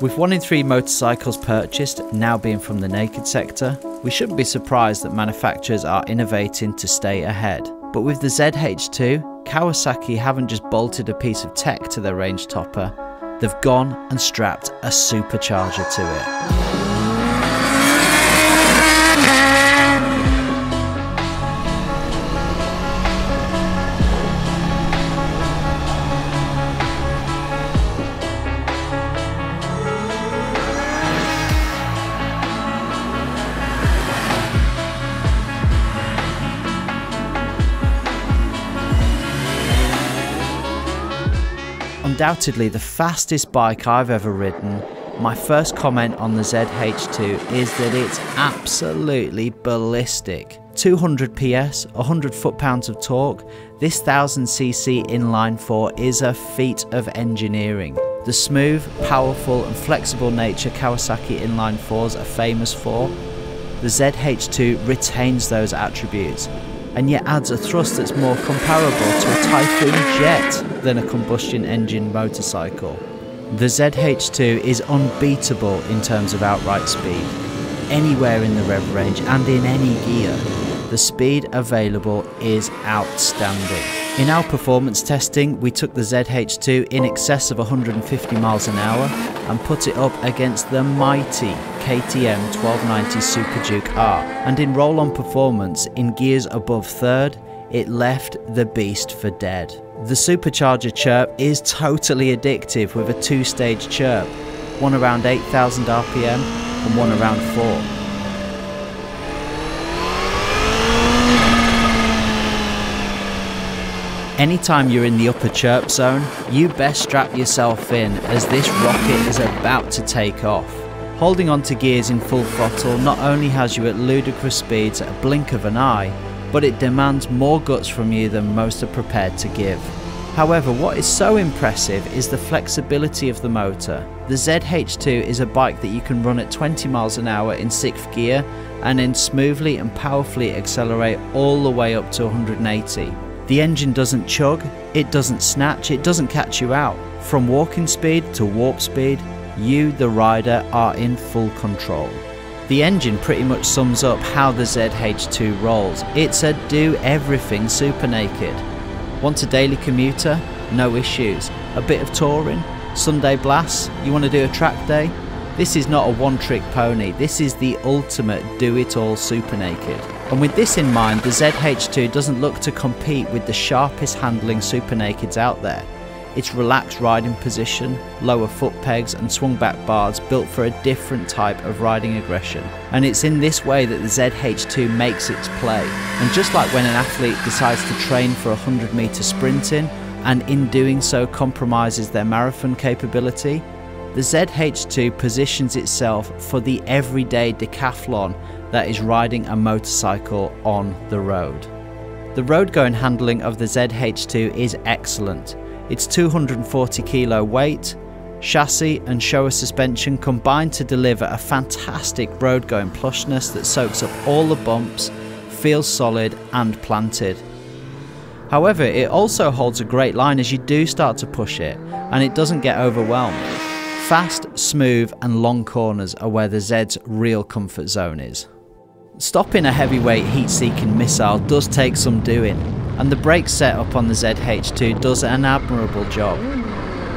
With 1 in 3 motorcycles purchased now being from the naked sector, we shouldn't be surprised that manufacturers are innovating to stay ahead. But with the ZH2, Kawasaki haven't just bolted a piece of tech to their range topper, they've gone and strapped a supercharger to it. Undoubtedly the fastest bike I've ever ridden, my first comment on the ZH2 is that it's absolutely ballistic. 200 PS, 100 foot-pounds of torque, this 1000cc inline four is a feat of engineering. The smooth, powerful and flexible nature Kawasaki inline fours are famous for, the ZH2 retains those attributes, and yet adds a thrust that's more comparable to a Typhoon jet than a combustion engine motorcycle. The ZH2 is unbeatable in terms of outright speed, anywhere in the rev range and in any gear. The speed available is outstanding. In our performance testing, we took the ZH2 in excess of 150 miles an hour and put it up against the mighty KTM 1290 Super Duke R, and in roll-on performance in gears above third, it left the beast for dead. The supercharger chirp is totally addictive with a two-stage chirp, one around 8,000 RPM and one around 4. Anytime you're in the upper chirp zone, you best strap yourself in as this rocket is about to take off. Holding onto gears in full throttle not only has you at ludicrous speeds at a blink of an eye, but it demands more guts from you than most are prepared to give. However, what is so impressive is the flexibility of the motor. The ZH2 is a bike that you can run at 20 miles an hour in 6th gear and then smoothly and powerfully accelerate all the way up to 180. The engine doesn't chug, it doesn't snatch, it doesn't catch you out. From walking speed to warp speed, you, the rider, are in full control. The engine pretty much sums up how the ZH2 rolls. It's a do-everything super naked. Want a daily commuter? No issues. A bit of touring? Sunday blasts? You want to do a track day? This is not a one-trick pony, this is the ultimate do-it-all super naked. And with this in mind, the ZH2 doesn't look to compete with the sharpest handling super nakeds out there. Its relaxed riding position, lower foot pegs and swung back bars built for a different type of riding aggression. And it's in this way that the ZH2 makes its play. And just like when an athlete decides to train for 100 meter sprinting, and in doing so compromises their marathon capability, the ZH2 positions itself for the everyday decathlon that is riding a motorcycle on the road. The road-going handling of the ZH2 is excellent. Its 240 kilo weight, chassis and Showa suspension combine to deliver a fantastic road-going plushness that soaks up all the bumps, feels solid and planted. However, it also holds a great line as you do start to push it, and it doesn't get overwhelmed. Fast, smooth and long corners are where the Z's real comfort zone is. Stopping a heavyweight heat-seeking missile does take some doing, and the brake setup on the ZH2 does an admirable job.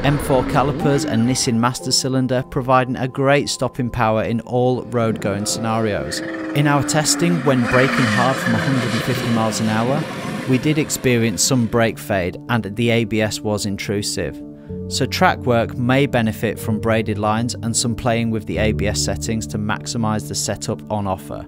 M4 calipers and Nissin master cylinder providing a great stopping power in all road-going scenarios. In our testing, when braking hard from 150 miles an hour, we did experience some brake fade and the ABS was intrusive. So track work may benefit from braided lines and some playing with the ABS settings to maximise the setup on offer.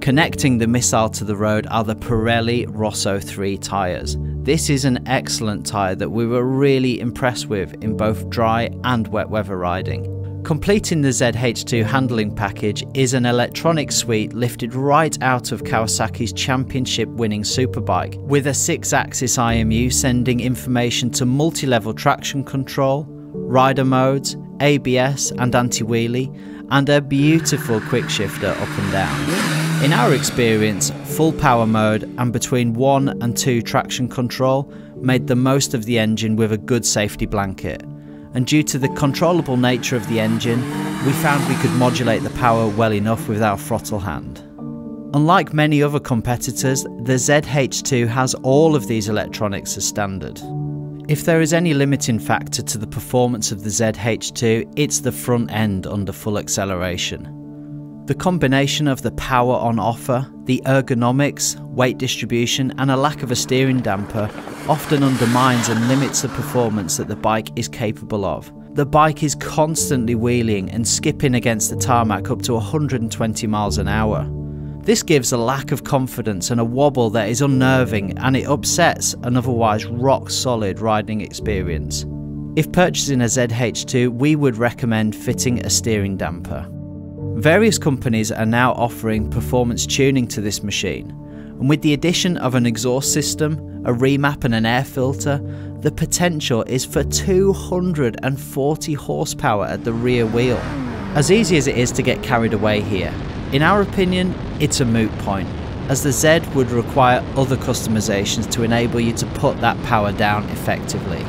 Connecting the missile to the road are the Pirelli Rosso 3 tyres. This is an excellent tyre that we were really impressed with in both dry and wet weather riding. Completing the ZH2 handling package is an electronic suite lifted right out of Kawasaki's championship winning superbike, with a 6-axis IMU sending information to multi-level traction control, rider modes, ABS and anti-wheelie, and a beautiful quick shifter up and down. In our experience, full power mode and between 1 and 2 traction control made the most of the engine with a good safety blanket. and due to the controllable nature of the engine, we found we could modulate the power well enough with our throttle hand. Unlike many other competitors, the ZH2 has all of these electronics as standard. If there is any limiting factor to the performance of the ZH2, it's the front end under full acceleration. The combination of the power on offer, the ergonomics, weight distribution, and a lack of a steering damper often undermines and limits the performance that the bike is capable of. The bike is constantly wheeling and skipping against the tarmac up to 120 miles an hour. This gives a lack of confidence and a wobble that is unnerving, and it upsets an otherwise rock-solid riding experience. If purchasing a ZH2, we would recommend fitting a steering damper. Various companies are now offering performance tuning to this machine, and with the addition of an exhaust system, a remap and an air filter, the potential is for 240 horsepower at the rear wheel. As easy as it is to get carried away here, in our opinion, it's a moot point, as the Z would require other customizations to enable you to put that power down effectively.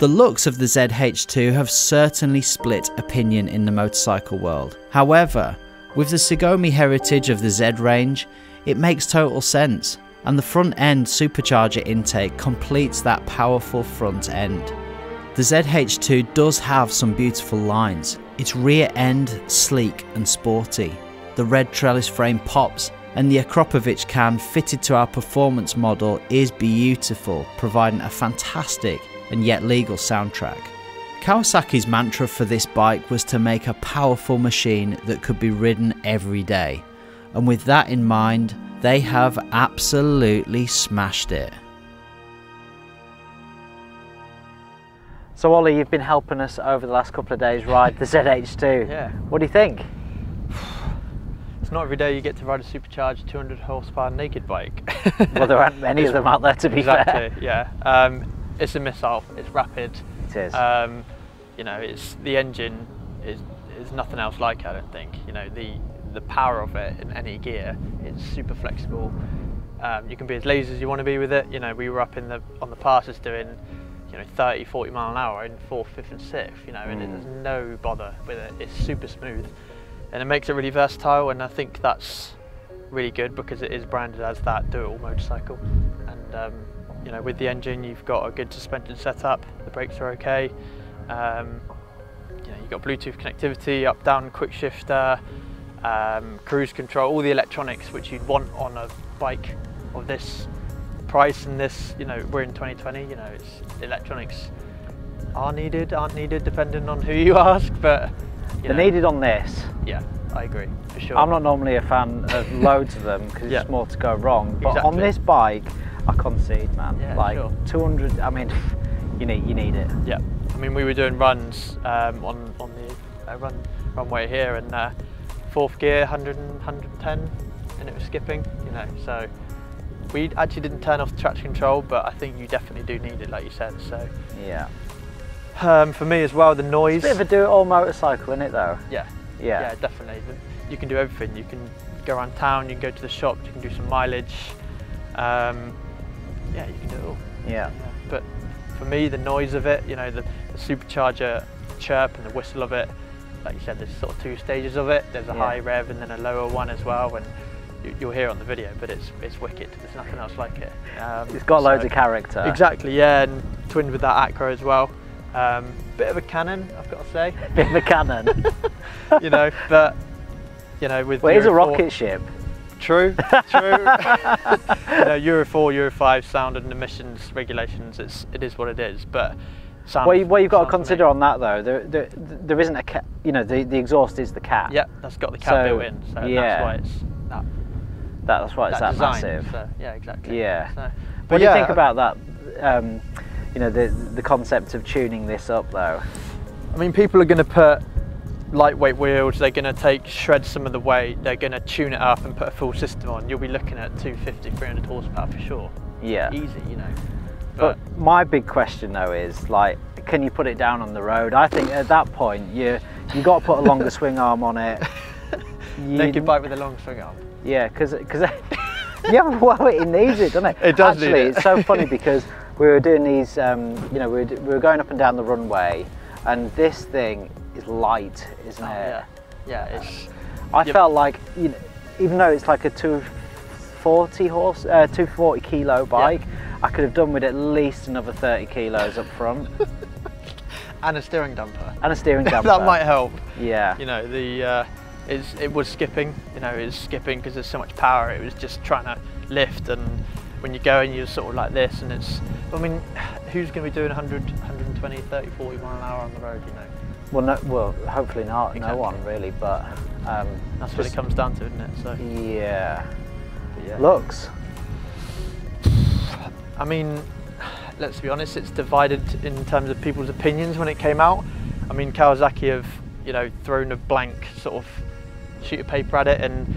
The looks of the ZH2 have certainly split opinion in the motorcycle world. However, with the Sugomi heritage of the Z range, it makes total sense, and the front end supercharger intake completes that powerful front end. The ZH2 does have some beautiful lines. Its rear end sleek and sporty. The red trellis frame pops, and the Akrapovic can fitted to our performance model is beautiful, providing a fantastic and yet legal soundtrack. Kawasaki's mantra for this bike was to make a powerful machine that could be ridden every day. And with that in mind, they have absolutely smashed it. So Ollie, you've been helping us over the last couple of days ride the ZH2. Yeah. What do you think? It's not every day you get to ride a supercharged 200 horsepower naked bike. Well, there aren't many of them out there, to be exactly, fair. Yeah. It's a missile. It's rapid. It is. You know, it's the engine is nothing else like it, I don't think. You know, the power of it in any gear, it's super flexible. You can be as lazy as you want to be with it. You know, we were up in on the passes doing, you know, 30, 40 mile an hour in 4th, 5th and 6th, you know, and there's no bother with it. It's super smooth and it makes it really versatile, and I think that's really good because it is branded as that do-it-all motorcycle. And, you know, with the engine, you've got a good suspension setup, the brakes are okay, you know, you've got Bluetooth connectivity, up-down quick shifter, cruise control, all the electronics which you'd want on a bike of this price and this, you know, we're in 2020, you know, it's electronics are needed, aren't needed, depending on who you ask, but they're needed on this. Yeah, I agree, for sure. I'm not normally a fan of loads of them because it's more to go wrong, but exactly. On this bike, I concede, man. Yeah, like, sure. 200, I mean, you need it. Yeah, I mean, we were doing runs on the runway here, and fourth gear, 100 and 110, and it was skipping, you know, so. We actually didn't turn off the traction control, but I think you definitely do need it, like you said, so. Yeah. For me as well, the noise. It's a bit of a do-it-all motorcycle, isn't it, though? Yeah. Yeah. Yeah, definitely. You can do everything. You can go around town, you can go to the shops, you can do some mileage. Yeah, you can do it all. Yeah. But for me, the noise of it, you know, the supercharger chirp and the whistle of it, like you said, there's sort of two stages of it. There's a high rev and then a lower one as well. And, you'll hear on the video, but it's wicked. There's nothing else like it. It's got loads of character. Exactly, yeah, and twinned with that Acro as well. Bit of a cannon, I've got to say. Bit of a cannon. You know, but, you know, with well, it is a rocket ship. True, true. You know, Euro 4, Euro 5 sound and emissions regulations, it is what it is, but sound, well, you've got to consider on that though, there isn't a cap, you know, the exhaust is the cap. Yeah, that's got the cap built in, so that's why it's that. That's why it's that massive. So, yeah, exactly. Yeah. So, but what do you think about that? You know, the concept of tuning this up, though. I mean, people are going to put lightweight wheels. They're going to shred some of the weight. They're going to tune it up and put a full system on. You'll be looking at 250, 300 horsepower for sure. Yeah. Easy, you know. But my big question though is like, can you put it down on the road? I think at that point you got to put a longer swing arm on it. Naked bike with a long swing arm. Yeah, because yeah, well, it needs it, doesn't it? It does. Actually, it's so funny because we were doing these, we were going up and down the runway, and this thing is light, isn't it? Yeah, it's. I felt like, you know, even though it's like a 240 kilo bike, I could have done with at least another 30 kilos up front. And a steering damper. And a steering damper. That might help. Yeah. You know, the it was skipping. You know, it was skipping because there's so much power. It was just trying to lift, and when you go and you're sort of like this, and it's. I mean, who's going to be doing 100, 120, 30, 40 mile an hour on the road? You know. Well, no. Well, hopefully not. Exactly. No one really, but. That's what it comes down to, isn't it? So. Yeah. Yeah. Looks. I mean, let's be honest. It's divided in terms of people's opinions when it came out. I mean, Kawasaki have, you know, thrown a blank sort of sheet of paper at it, and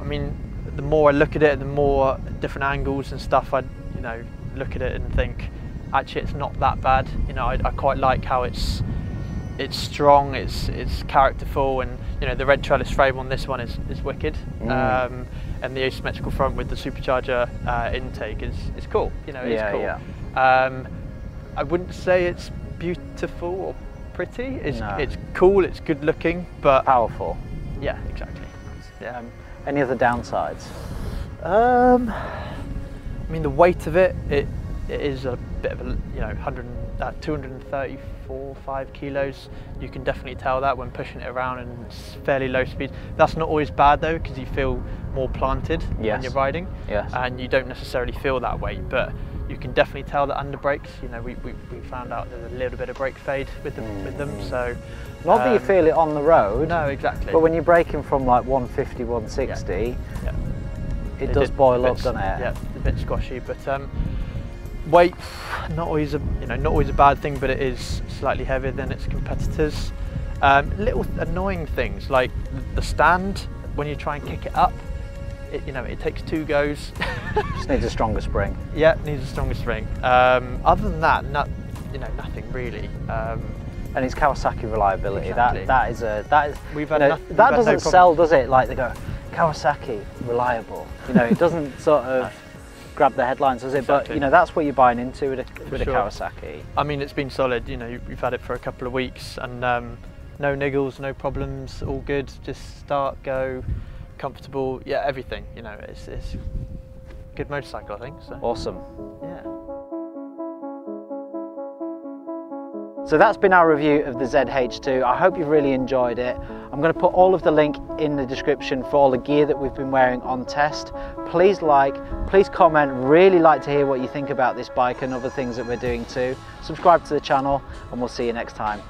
I mean, the more I look at it, the more different angles and stuff, I, you know, look at it and think, actually, it's not that bad. You know, I quite like how it's strong, it's characterful, and you know, the red trellis frame on this one is wicked. And the asymmetrical front with the supercharger intake is cool. You know, it's cool. Yeah. I wouldn't say it's beautiful or pretty. It's cool. It's good looking, but powerful. Yeah, exactly. Yeah. Any other downsides? I mean, the weight of it. It is a bit of a, you know, 234-5 kilos. You can definitely tell that when pushing it around in fairly low speed. That's not always bad though, because you feel more planted when you're riding, and you don't necessarily feel that weight, but you can definitely tell that under brakes, you know, we found out there's a little bit of brake fade with them, so. Not that you feel it on the road. No, exactly. But when you're braking from like 150, 160, it does boil up, doesn't it? Yeah, a bit squashy, but weight, not always a bad thing, but it is slightly heavier than its competitors. Little annoying things like the stand when you try and kick it up. You know, it takes two goes. Just needs a stronger spring. Yeah, needs a stronger spring. Other than that, nothing really. And it's Kawasaki reliability. Exactly. That is. We've had nothing. That doesn't sell, does it? Like they go, Kawasaki reliable. You know, it doesn't sort of. No. Grab the headlines, does it? Exactly. But you know, that's what you're buying into with a Kawasaki. I mean, it's been solid. You know, you've had it for a couple of weeks, and no niggles, no problems, all good. Just start, go, comfortable. Yeah, everything. You know, it's a good motorcycle, I think. So. Awesome. Yeah. So that's been our review of the ZH2. I hope you've really enjoyed it. I'm going to put all of the link in the description for all the gear that we've been wearing on test. Please like, please comment, really like to hear what you think about this bike and other things that we're doing too. Subscribe to the channel and we'll see you next time.